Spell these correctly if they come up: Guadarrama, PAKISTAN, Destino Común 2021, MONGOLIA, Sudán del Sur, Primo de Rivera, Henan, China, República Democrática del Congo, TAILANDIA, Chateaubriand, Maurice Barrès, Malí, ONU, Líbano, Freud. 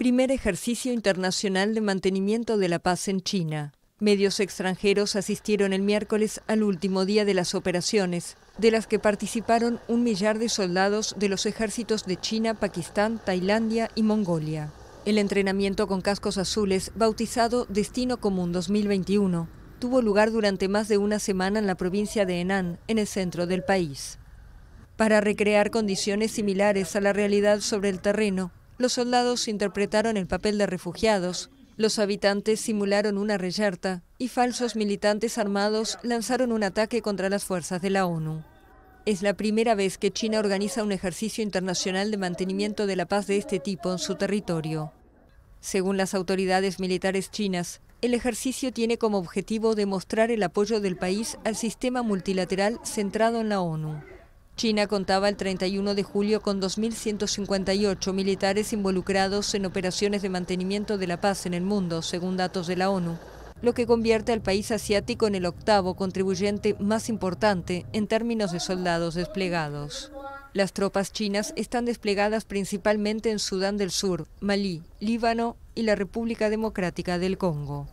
primer ejercicio internacional de mantenimiento de la paz en China. Medios extranjeros asistieron el miércoles al último día de las operaciones, de las que participaron 1.000.000 de soldados de los ejércitos de China, Pakistán, Tailandia y Mongolia. El entrenamiento con cascos azules, bautizado Destino Común 2021, tuvo lugar durante más de una semana en la provincia de Henan, en el centro del país. Para recrear condiciones similares a la realidad sobre el terreno, los soldados interpretaron el papel de refugiados, los habitantes simularon una reyerta y falsos militantes armados lanzaron un ataque contra las fuerzas de la ONU. Es la primera vez que China organiza un ejercicio internacional de mantenimiento de la paz de este tipo en su territorio. Según las autoridades militares chinas, el ejercicio tiene como objetivo demostrar el apoyo del país al sistema multilateral centrado en la ONU. China contaba el 31 de julio con 2.158 militares involucrados en operaciones de mantenimiento de la paz en el mundo, según datos de la ONU, lo que convierte al país asiático en el octavo contribuyente más importante en términos de soldados desplegados. Las tropas chinas están desplegadas principalmente en Sudán del Sur, Malí, Líbano y la República Democrática del Congo.